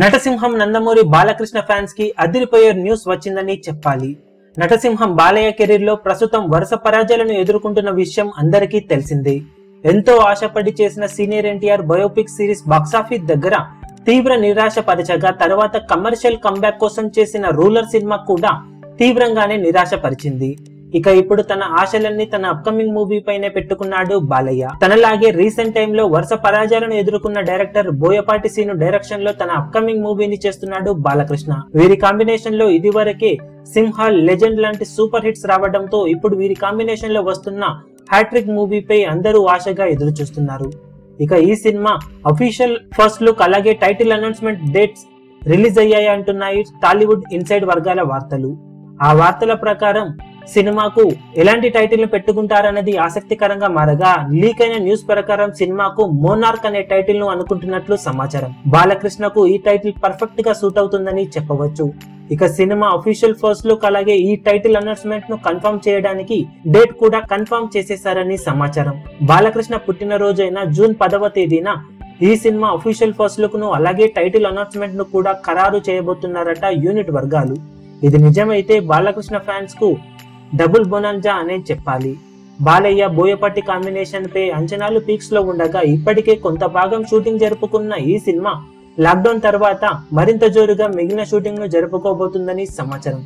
నటసింహం Nandamuri Balakrishna fans కి అదిరిపోయే news వచ్చిందని చెప్పాలి. నటసింహం బాలయ్య కెరీర్ లో ప్రస్తుతం వరుస పరాజయాలను ఎదుర్కొంటున్న విషయం అందరికీ తెలిసిందే. ఎంతో ఆశపడి చేసిన senior NTR biopic series box office దగ్గర తీవ్ర నిరాశ పరిచగా, తర్వాత కమర్షియల్ కంబ్యాక్ కోసం చేసిన రూలర్ సినిమా కూడా తీవ్రంగానే నిరాశపరిచింది. ఇక ఇప్పుడు తన ఆశలన్నీ తన అప్కమింగ్ మూవీ పైనే పెట్టుకున్నాడు బాలయ్య. తనలాగే రీసెంట్ టైమ్ లో వరుస పరాజయాలను ఎదుర్కొన్న డైరెక్టర్ బోయపాటి సీను డైరెక్షన్ లో తన అప్కమింగ్ మూవీని చేస్తున్నాడు బాలకృష్ణ. వీరి కాంబినేషన్ లో ఇది వరకే సింహ, లెజెండ్ లాంటి సూపర్ హిట్స్ రావడంతో ఇప్పుడు వీరి కాంబినేషన్ లో వస్తున్న హ్యాట్రిక్ మూవీపై అందరూ ఆశగా ఎదురు చూస్తున్నారు. ఇక ఈ సినిమా అఫీషియల్ ఫస్ట్ లుక్ అలాగే టైటిల్ అనౌన్స్మెంట్ డేట్స్ రిలీజ్ అయ్యాయి అంటున్నాయి టాలీవుడ్ ఇన్సైడ్ వర్గాల వార్తలు. ఆ వార్తల ప్రకారం సినిమాకు ఎలాంటి టైటిల్ పెట్టుకుంటారన్నది ఆసక్తికరంగా మారగా, లీక్ అయిన న్యూస్ ప్రకారం సినిమాకు మోనార్క్ అనే టైటిల్ ను అనుకుంటున్నట్లు సమాచారం. బాలకృష్ణకు ఈ టైటిల్ పర్ఫెక్ట్ గా సూట్ అవుతుందని చెప్పవచ్చు. ఇక సినిమా అఫీషియల్ ఫస్ట్ లుక్ అలాగే ఈ టైటిల్ అనౌన్స్మెంట్ ను కన్ఫర్మ్ చేయడానికి డేట్ కూడా కన్ఫర్మ్ చేసేశారని సమాచారం. బాలకృష్ణ పుట్టినరోజైన జూన్ 10వ తేదీన ఈ సినిమా అఫీషియల్ ఫస్ట్ లుక్ ను అలాగే టైటిల్ అనౌన్స్మెంట్ ను కూడా ఖరారు చేయబోతున్నారట యూనిట్ వర్గాలు. ఇది నిజమైతే బాలకృష్ణ ఫ్యాన్స్ కు డబుల్ బొనాంజా అనే చెప్పాలి. బాలయ్య బోయపాటి కాంబినేషన్ పై అంచనాలు పీక్స్ లో ఉండగా, ఇప్పటికే కొంత భాగం షూటింగ్ జరుపుకున్న ఈ సినిమా లాక్డౌన్ తర్వాత మరింత జోరుగా మిగిలిన షూటింగ్ ను జరుపుకోబోతుందని సమాచారం.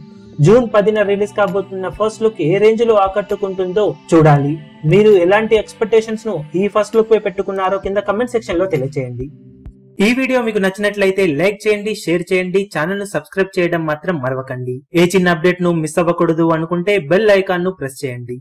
జూన్ 10న రిలీజ్ కాబోతున్న ఫస్ట్ లుక్ ఏ రేంజ్ లో ఆకట్టుకుంటుందో చూడాలి. మీరు ఎలాంటి ఎక్స్పెక్టేషన్స్ ను ఈ ఫస్ట్ లుక్ పై పెట్టుకున్నారో కింద కమెంట్ సెక్షన్ లో తెలియజేయండి. ఈ వీడియో మీకు నచ్చినట్లయితే లైక్ చేయండి, షేర్ చేయండి, ఛానల్ ను సబ్స్క్రైబ్ చేయడం మాత్రం మరవకండి. ఏ చిన్న అప్డేట్ ను మిస్ అవ్వకూడదు అనుకుంటే బెల్ ఐకాన్ ను ప్రెస్ చేయండి.